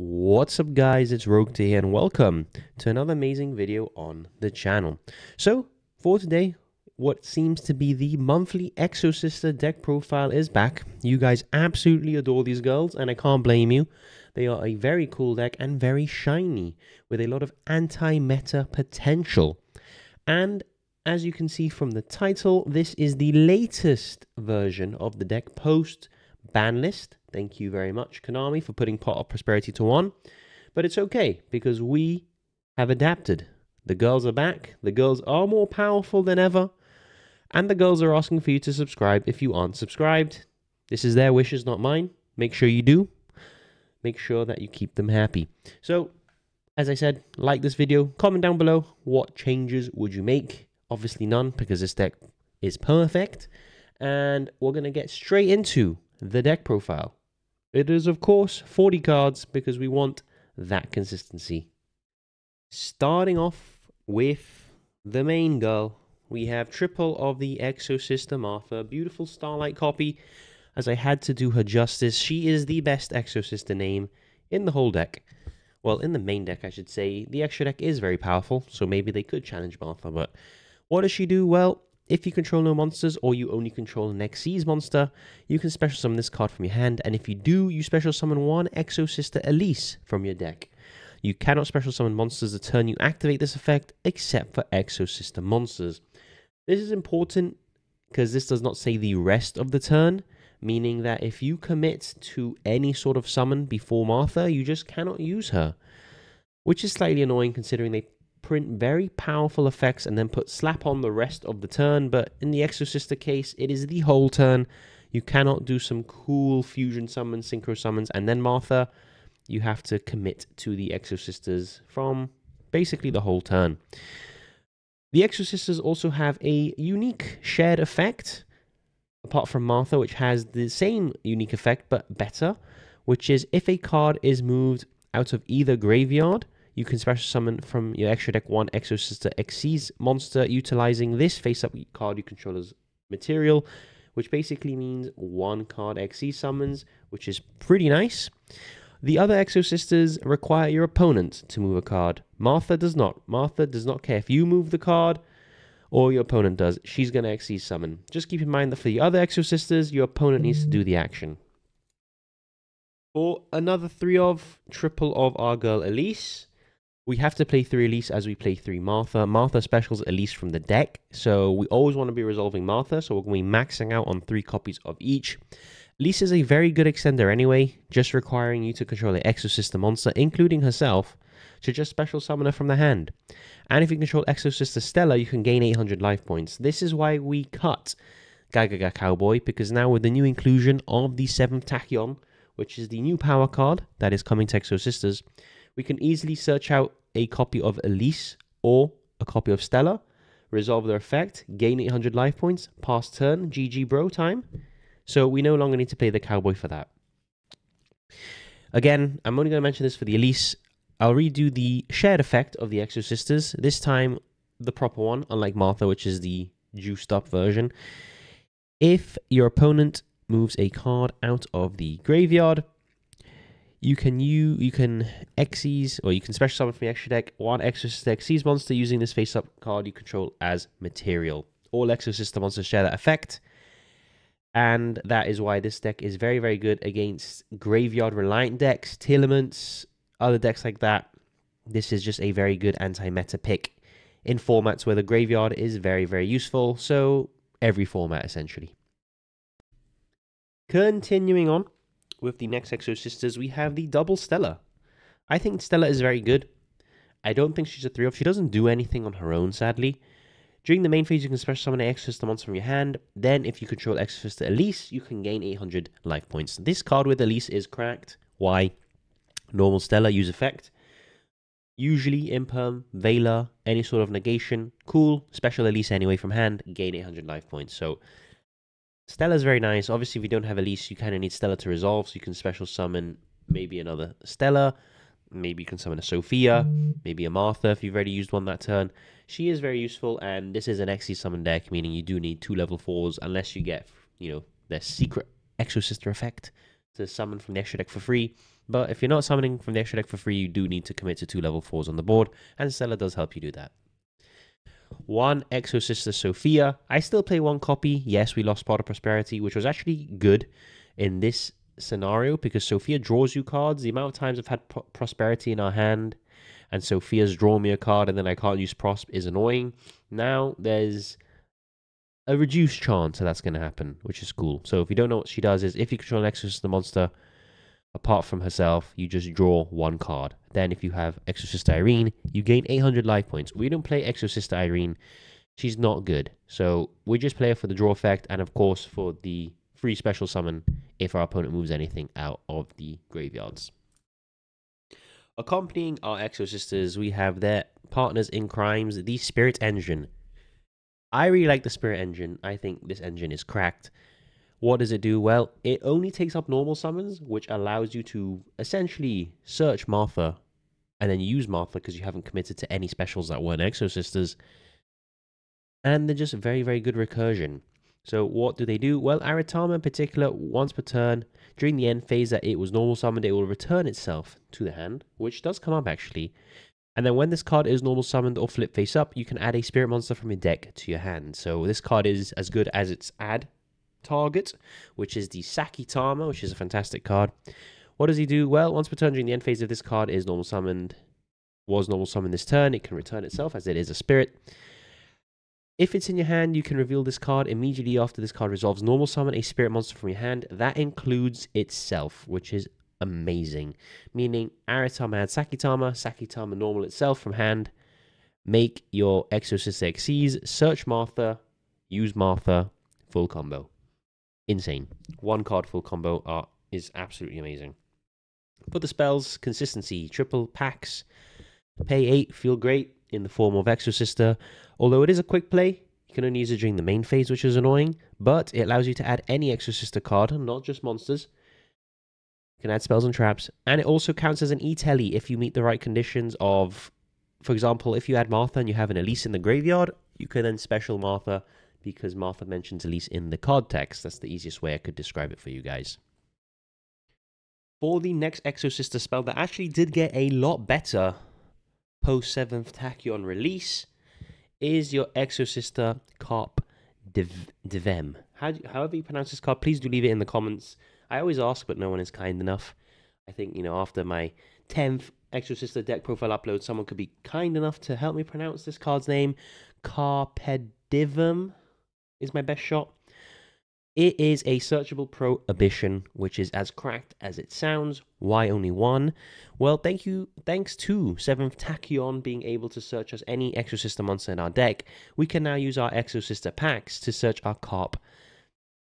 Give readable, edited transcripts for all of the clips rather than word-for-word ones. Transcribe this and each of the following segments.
What's up guys, it's Rogue here and welcome to another amazing video on the channel. So for today, what seems to be the monthly Exosister deck profile is back. You guys absolutely adore these girls and I can't blame you. They are a very cool deck and very shiny with a lot of anti-meta potential. And as you can see from the title, this is the latest version of the deck post ban list. Thank you very much, Konami, for putting Pot of Prosperity to 1. But it's okay, because we have adapted. The girls are back, the girls are more powerful than ever, and the girls are asking for you to subscribe if you aren't subscribed. This is their wishes, not mine. Make sure you do. Make sure that you keep them happy. So, as I said, like this video, comment down below, what changes would you make? Obviously none, because this deck is perfect. And we're going to get straight into the deck profile. It is, of course, 40 cards because we want that consistency. Starting off with the main girl, we have triple of the Exosister Martha. Beautiful Starlight copy, as I had to do her justice. She is the best Exosister name in the whole deck. Well, in the main deck, I should say. The extra deck is very powerful, so maybe they could challenge Martha, but what does she do? Well, if you control no monsters, or you only control an Xyz monster, you can special summon this card from your hand, and if you do, you special summon one Exosister Elise from your deck. You cannot special summon monsters the turn you activate this effect, except for Exosister monsters. This is important, because this does not say the rest of the turn, meaning that if you commit to any sort of summon before Martha, you just cannot use her. Which is slightly annoying, considering they print very powerful effects and then put slap on the rest of the turn, but in the Exosister case, it is the whole turn. You cannot do some cool fusion summons, synchro summons, and then Martha. You have to commit to the Exosisters from basically the whole turn. The Exosisters also have a unique shared effect, apart from Martha, which has the same unique effect, but better, which is if a card is moved out of either graveyard, you can special summon from your extra deck one Exosister Xyz monster, utilizing this face-up card you control as material, which basically means one card Xyz summons, which is pretty nice. The other Exosisters require your opponent to move a card. Martha does not. Martha does not care if you move the card or your opponent does. She's going to Xyz summon. Just keep in mind that for the other Exosisters, your opponent needs to do the action. For another triple of our girl Elise, we have to play 3 Elise as we play 3 Martha. Martha specials Elise from the deck, so we always want to be resolving Martha, so we're going to be maxing out on 3 copies of each. Elise is a very good extender anyway, just requiring you to control an Exosister monster, including herself, to just special summon her from the hand. And if you control Exosister Stella, you can gain 800 life points. This is why we cut Gagaga Cowboy, because now with the new inclusion of the 7th Tachyon, which is the new power card that is coming to Exosisters, we can easily search out a copy of Elise or a copy of Stella, resolve their effect, gain 800 life points, pass turn, GG bro time. So we no longer need to play the cowboy for that. Again, I'm only going to mention this for the Elise. I'll redo the shared effect of the Exosisters, this time the proper one, unlike Martha, which is the juiced up version. If your opponent moves a card out of the graveyard, you can Xyz, or you can special summon from the extra deck one Exosister Xyz monster using this face-up card you control as material. All Exosister monsters share that effect, and that is why this deck is very, very good against graveyard-reliant decks, Tealiments, other decks like that. This is just a very good anti-meta pick in formats where the graveyard is very, very useful, so every format essentially. Continuing on with the next Exosisters, we have the double Stella. I think Stella is very good. I don't think she's a 3-off. She doesn't do anything on her own, sadly. During the main phase, you can special summon an Exosister monster from your hand. Then, if you control Exosister Elise, you can gain 800 life points. This card with Elise is cracked. Why? Normal Stella, use effect. Usually, Imperm, Veiler, any sort of negation. Cool. Special Elise anyway from hand. Gain 800 life points. So Stella's very nice. Obviously, if you don't have Elise, you kind of need Stella to resolve, so you can special summon maybe another Stella. Maybe you can summon a Sophia, maybe a Martha if you've already used one that turn. She is very useful, and this is an Xyz summon deck, meaning you do need 2 level 4s unless you get, you know, their secret Exosister effect to summon from the extra deck for free. But if you're not summoning from the extra deck for free, you do need to commit to 2 level 4s on the board, and Stella does help you do that. 1 Exosister Sophia. I still play 1 copy. Yes, we lost Pot of Prosperity, which was actually good in this scenario because Sophia draws you cards. The amount of times I've had Prosperity in our hand and Sophia's drawn me a card and then I can't use Prosp is annoying. Now there's a reduced chance that that's going to happen, which is cool. So if you don't know what she does is if you control an Exosister monster apart from herself, you just draw 1 card. Then if you have Exosister Irene, you gain 800 life points. We don't play Exosister Irene. She's not good. So we just play her for the draw effect and, of course, for the free special summon if our opponent moves anything out of the graveyards. Accompanying our Exosisters, we have their partners in crimes, the Spirit Engine. I really like the Spirit Engine. I think this engine is cracked. What does it do? Well, it only takes up normal summons, which allows you to essentially search Martha and then use Martha because you haven't committed to any specials that weren't Exosisters. And they're just very, very good recursion. So what do they do? Well, Aritama in particular, once per turn, during the end phase that it was normal summoned, it will return itself to the hand, which does come up actually. And then when this card is normal summoned or flip face up, you can add a spirit monster from your deck to your hand. So this card is as good as its add target, which is the Sakitama, which is a fantastic card. What does he do? Well, once per turn during the end phase, if this card is normal summoned, was normal summoned this turn, it can return itself as it is a spirit. If it's in your hand, you can reveal this card immediately after this card resolves. Normal summon a spirit monster from your hand. That includes itself, which is amazing. Meaning, Aritama had Sakitama, Sakitama normal itself from hand. Make your Exosister Xyz, search Martha, use Martha, full combo. Insane. 1 card full combo is absolutely amazing. For the spells, consistency, triple packs, pay 8, feel great in the form of Exosister. Although it is a quick play, you can only use it during the main phase, which is annoying, but it allows you to add any Exosister card, not just monsters. You can add spells and traps, and it also counts as an E-Telly if you meet the right conditions of, for example, if you add Martha and you have an Elise in the graveyard, you can then special Martha, because Martha mentions Elise in the card text. That's the easiest way I could describe it for you guys. For the next Exosister spell that actually did get a lot better post 7th Tachyon release is your Exosister Carp Div Divem. However you pronounce this card, please do leave it in the comments. I always ask, but no one is kind enough. I think, you know, after my 10th Exosister deck profile upload, someone could be kind enough to help me pronounce this card's name. Carp Divem is my best shot. It is a searchable prohibition, which is as cracked as it sounds. Why only 1? Well, thanks to 7th Tachyon being able to search us any Exosister monster in our deck, we can now use our Exosister packs to search our Carp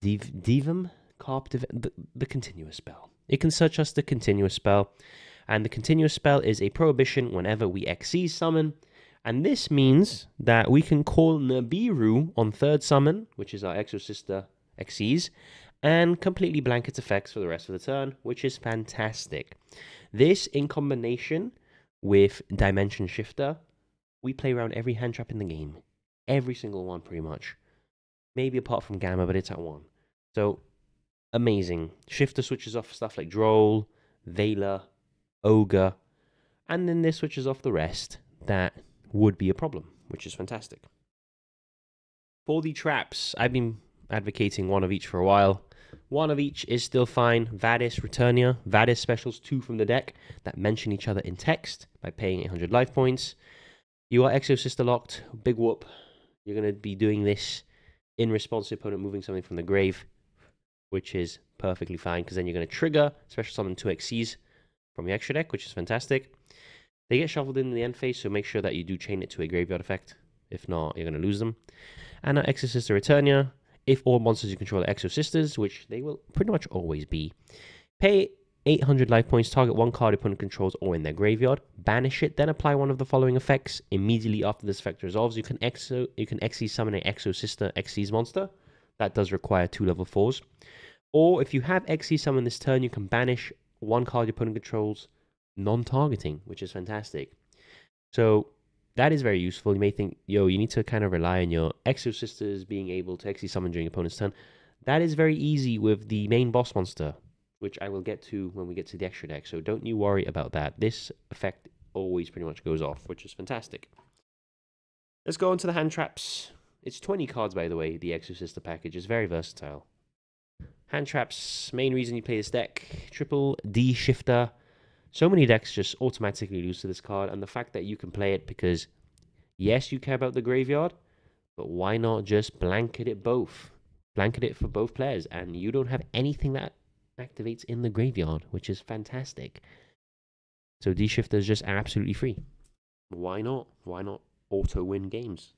Div Divem, Carp Divem, the continuous spell. It can search us the continuous spell, and the continuous spell is a prohibition whenever we Xyz summon. And this means that we can call Nibiru on 3rd summon, which is our Exosister Xyz, and completely blank its effects for the rest of the turn, which is fantastic. This, in combination with Dimension Shifter, we play around every hand trap in the game. Every single one, pretty much. Maybe apart from Gamma, but it's at 1. So, amazing. Shifter switches off stuff like Droll, Veiler, Ogre, and then this switches off the rest that would be a problem, which is fantastic. For the traps, I've been advocating 1 of each for a while. 1 of each is still fine. Vadis, Returnia. Vadis specials 2 from the deck that mention each other in text by paying 800 life points. You are Exosister locked. Big whoop. You're going to be doing this in response to opponent moving something from the grave, which is perfectly fine because then you're going to trigger special summon 2 Xyz from your extra deck, which is fantastic. They get shuffled in the end phase, so make sure that you do chain it to a graveyard effect. If not, you're going to lose them. And our Exosister Returnia, if all monsters you control are Exosisters, which they will pretty much always be. Pay 800 life points, target 1 card opponent controls or in their graveyard, banish it, then apply 1 of the following effects. Immediately after this effect resolves, you can Xyz summon an Exosister Xyz monster. That does require 2 level 4s. Or if you have Xyz summon this turn, you can banish 1 card your opponent controls, non-targeting, which is fantastic. So that is very useful. You may think, yo, you need to kind of rely on your Exosisters being able to Xyz summon during opponent's turn. That is very easy with the main boss monster, which I will get to when we get to the extra deck, so don't you worry about that. This effect always pretty much goes off, which is fantastic. Let's go on to the hand traps. It's 20 cards, by the way, the Exosister package is very versatile. Hand traps, main reason you play this deck, triple D shifter. So many decks just automatically lose to this card, and the fact that you can play it because, yes, you care about the graveyard, but why not just blanket it both? Blanket it for both players, and you don't have anything that activates in the graveyard, which is fantastic. So D shifter is just absolutely free. Why not? Why not auto-win games?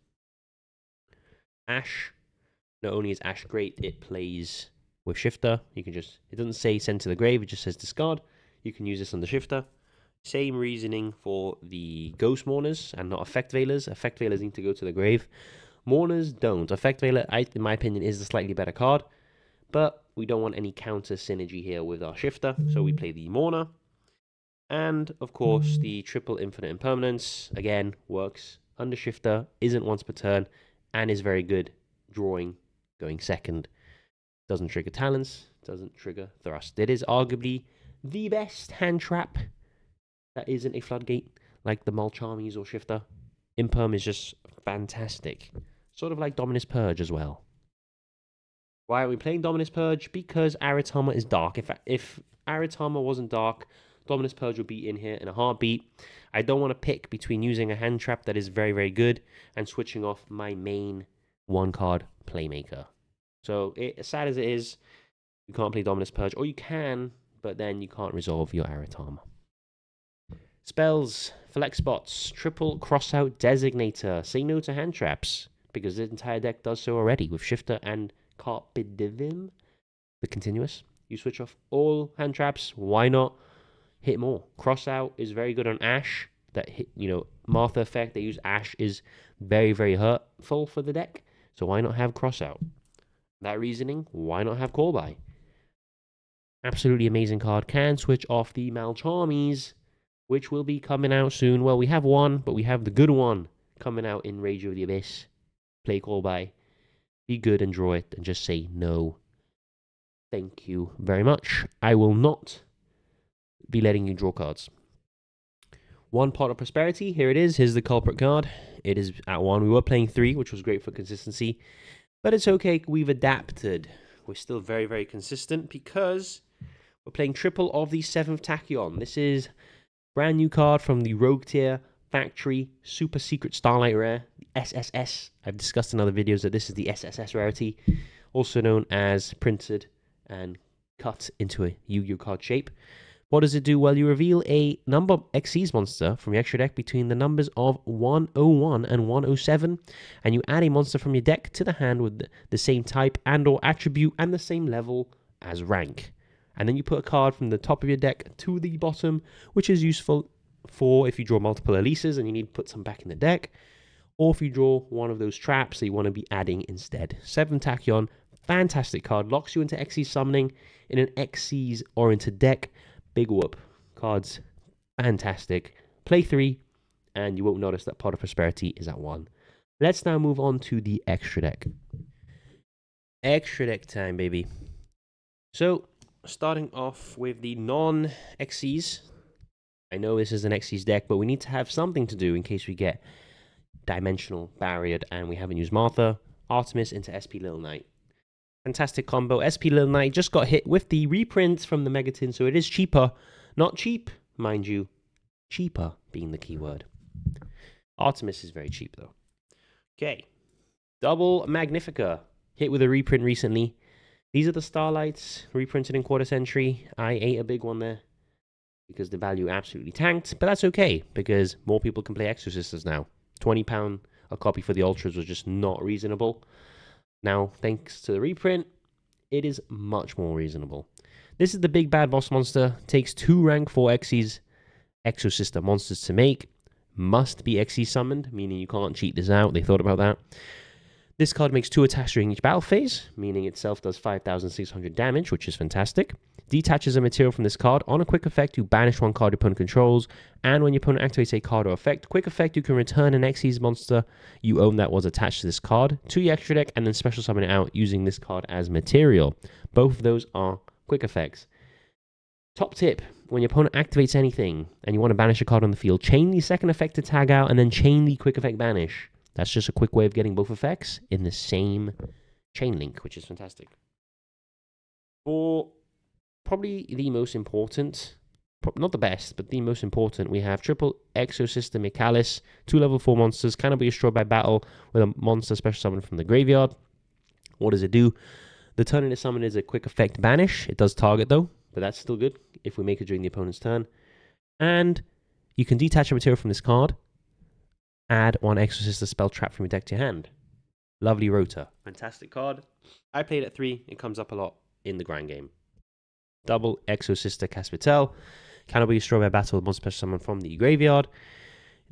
Ash, not only is Ash great, it plays with shifter. You can just, it doesn't say send to the grave, it just says discard. You can use this on the shifter. Same reasoning for the Ghost Mourners and not Effect Veilers. Effect Veilers need to go to the grave. Mourners don't. Effect Veiler, in my opinion, is the slightly better card, but we don't want any counter synergy here with our shifter, so we play the Mourner. And, of course, the triple Infinite Impermanence, again, works under shifter, isn't once per turn, and is very good drawing, going second. Doesn't trigger talents, doesn't trigger thrust. It is arguably the best hand trap that isn't a floodgate, like the Malcharmies or shifter. Imperm is just fantastic. Sort of like Dominus Purge as well. Why are we playing Dominus Purge? Because Aritama is dark. If Aritama wasn't dark, Dominus Purge would be in here in a heartbeat. I don't want to pick between using a hand trap that is very, very good and switching off my main one-card playmaker. So, as sad as it is, you can't play Dominus Purge, or you can, but then you can't resolve your Aritama. Spells, flex spots, triple Cross Out Designator. Say no to hand traps, because the entire deck does so already with shifter and Carp Divem, the continuous. You switch off all hand traps. Why not hit more? Cross Out is very good on Ash. That hit, you know, Martha effect they use Ash is very, very hurtful for the deck. So why not have Cross Out? That reasoning, why not have Call By? Absolutely amazing card. Can switch off the Malcharmies, which will be coming out soon. Well, we have one, but we have the good one coming out in Rage of the Abyss. Play Call By. Be good and draw it, and just say no. Thank you very much. I will not be letting you draw cards. One Pot of Prosperity. Here it is. Here's the culprit card. It is at one. We were playing three, which was great for consistency. But it's okay. We've adapted. We're still very, very consistent because we're playing triple of the 7th Tachyon. This is brand new card from the Rogue tier, Factory, Super Secret Starlight Rare, the SSS. I've discussed in other videos that this is the SSS rarity, also known as printed and cut into a Yu-Gi-Oh card shape. What does it do? Well, you reveal a number Xyz monster from your extra deck between the numbers of 101 and 107, and you add a monster from your deck to the hand with the same type and or attribute and the same level as rank. And then you put a card from the top of your deck to the bottom, which is useful for if you draw multiple Elises and you need to put some back in the deck, or if you draw one of those traps that you want to be adding instead. 7th Tachyon, fantastic card, locks you into Xyz summoning in an Xyz-oriented deck. Big whoop. Cards, fantastic. Play 3, and you won't notice that Pot of Prosperity is at 1. Let's now move on to the extra deck. Extra deck time, baby. So, starting off with the non-Xyz. I know this is an Xyz deck, but we need to have something to do in case we get Dimensional Barriered and we haven't used Martha. Artemis into SP Lil Knight. Fantastic combo. SP Lil Knight just got hit with the reprint from the Megaton, so it is cheaper. Not cheap, mind you. Cheaper being the key word. Artemis is very cheap, though. Okay. Double Magnifica. Hit with a reprint recently. These are the Starlights, reprinted in quarter century. I ate a big one there because the value absolutely tanked, but that's okay because more people can play Exosisters now. £20 a copy for the Ultras was just not reasonable. Now, thanks to the reprint, it is much more reasonable. This is the big bad boss monster. Takes 2 rank 4 Xyz Exosister monsters to make. Must be Xyz summoned, meaning you can't cheat this out. They thought about that. This card makes 2 attacks during each battle phase, meaning itself does 5,600 damage, which is fantastic. Detaches a material from this card. On a quick effect, you banish one card your opponent controls, and when your opponent activates a card or effect, quick effect, you can return an Xyz monster you own that was attached to this card to your extra deck, and then special summon it out using this card as material. Both of those are quick effects. Top tip, when your opponent activates anything and you want to banish a card on the field, chain the second effect to tag out and then chain the quick effect banish. That's just a quick way of getting both effects in the same chain link, which is fantastic. For probably the most important, not the best, but the most important, we have triple Exosister Michaelis, 2 level 4 monsters, cannot be destroyed by battle with a monster special summon from the graveyard. What does it do? The turn it is summoned is a quick effect banish. It does target though, but that's still good if we make it during the opponent's turn. And you can detach a material from this card, add one Exosister spell trap from your deck to your hand. Lovely rota. Fantastic card. I played at 3. It comes up a lot in the grind game. Double Exosister Caspitel. Cannot be destroyed by battle with one special summon from the graveyard.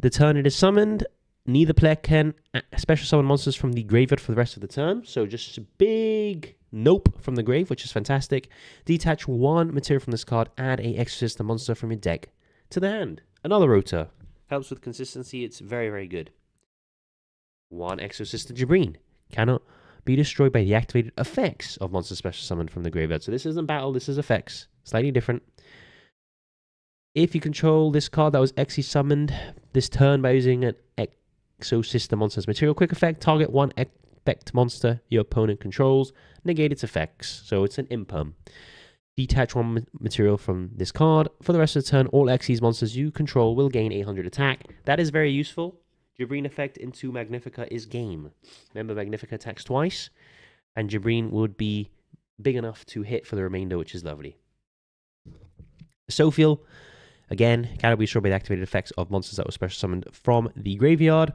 The turn it is summoned, neither player can special summon monsters from the graveyard for the rest of the turn. So just a big nope from the grave, which is fantastic. Detach one material from this card, add a Exosister monster from your deck to the hand. Another rota. Helps with consistency. It's very, very good. One Exosister Jabreen. Cannot be destroyed by the activated effects of monster special summon from the graveyard. So this isn't battle, this is effects. Slightly different. If you control this card that was Exi summoned this turn by using an Exosister monster's material quick effect, target one effect monster your opponent controls, negate its effects. So it's an imperm. Detach one material from this card. For the rest of the turn, all Xyz monsters you control will gain 800 attack. That is very useful. Jabreen effect into Magnifica is game. Remember, Magnifica attacks twice, and Jabreen would be big enough to hit for the remainder, which is lovely. Sophia, again, cannot be destroyed by the activated effects of monsters that were special summoned from the graveyard.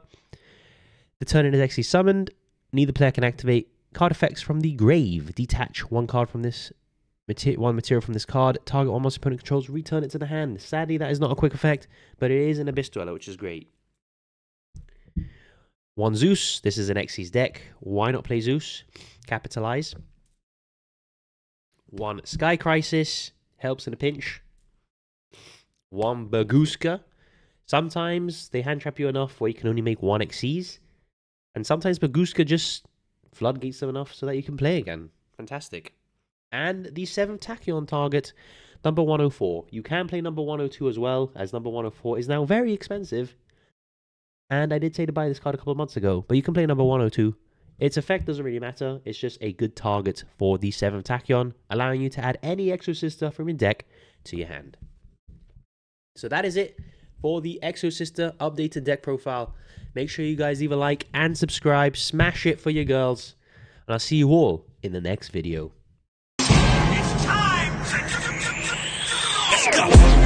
The turn it is Xyz summoned. Neither player can activate card effects from the grave. Detach one card from this one material from this card, target one monster opponent controls, return it to the hand. Sadly, that is not a quick effect, but it is an Abyss Dweller, which is great. One Zeus. This is an Xyz deck. Why not play Zeus? Capitalize. One Sky Crisis. Helps in a pinch. One Baguska. Sometimes they hand trap you enough where you can only make one Xyz. And sometimes Baguska just floodgates them enough so that you can play again. Fantastic. And the 7th Tachyon target, number 104. You can play number 102 as well, as number 104 is now very expensive. And I did say to buy this card a couple of months ago, but you can play number 102. Its effect doesn't really matter. It's just a good target for the 7th Tachyon, allowing you to add any Exosister from your deck to your hand. So that is it for the Exosister updated deck profile. Make sure you guys leave a like and subscribe. Smash it for your girls. And I'll see you all in the next video. Let's go!